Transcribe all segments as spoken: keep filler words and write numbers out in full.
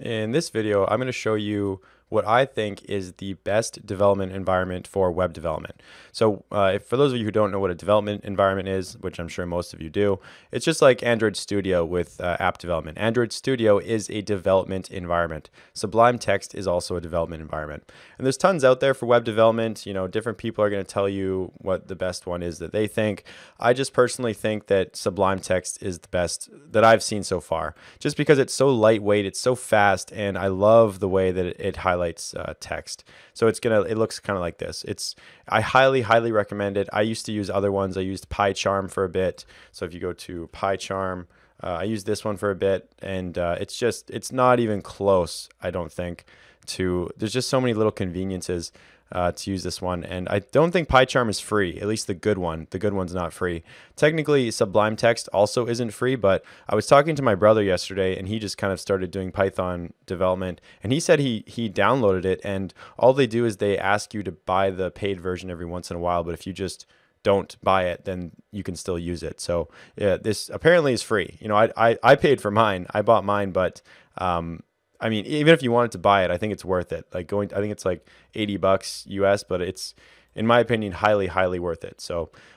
In this video, I'm going to show you what I think is the best development environment for web development. So uh, if, for those of you who don't know what a development environment is, which I'm sure most of you do, it's just like Android Studio with uh, app development. Android Studio is a development environment. Sublime Text is also a development environment. And there's tons out there for web development. You know, different people are going to tell you what the best one is that they think. I just personally think that Sublime Text is the best that I've seen so far, just because it's so lightweight, it's so fast, and I love the way that it, it highlights Uh, text. So it's gonna it looks kind of like this. It's I highly highly recommend it. I used to use other ones. I used PyCharm for a bit. So if you go to PyCharm, uh, I used this one for a bit, and uh, it's just it's not even close, I don't think, to there's just so many little conveniences uh, to use this one. And I don't think PyCharm is free, at least the good one. The good one's not free. Technically Sublime Text also isn't free, but I was talking to my brother yesterday and he just kind of started doing Python development, and he said he he downloaded it, and all they do is they ask you to buy the paid version every once in a while, but if you just don't buy it, then you can still use it. So yeah, this apparently is free. You know, I, I, I paid for mine. I bought mine, but um, I mean, even if you wanted to buy it, I think it's worth it. Like going, I think it's like eighty bucks U S, but it's, in my opinion, highly, highly worth it. So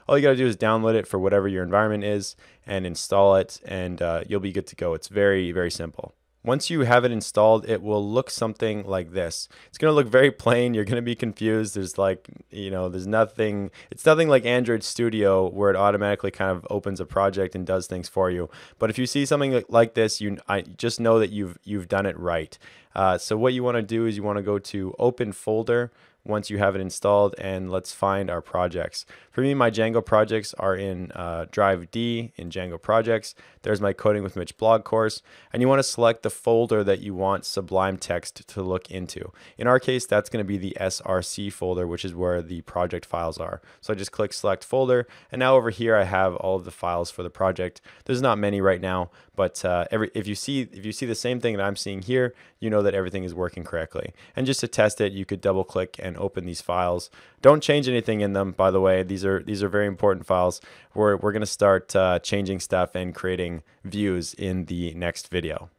all you gotta do is download it for whatever your environment is and install it, and uh, you'll be good to go. It's very, very simple. Once you have it installed, it will look something like this. It's gonna look very plain. You're gonna be confused. There's like, you know, there's nothing, it's nothing like Android Studio where it automatically kind of opens a project and does things for you. But if you see something like this, you I just know that you've, you've done it right. Uh, so what you wanna do is you wanna go to Open Folder once you have it installed, and let's find our projects. For me, my Django projects are in uh, Drive D in Django projects. There's my Coding with Mitch blog course, and you want to select the folder that you want Sublime Text to look into. In our case, that's going to be the S R C folder, which is where the project files are. So I just click select folder, and now over here I have all of the files for the project. There's not many right now, but uh, every if you see if you see the same thing that I'm seeing here, you know that everything is working correctly. And just to test it, you could double click and open these files. Don't change anything in them, by the way. These are these are very important files. We're, we're going to start uh, changing stuff and creating views in the next video.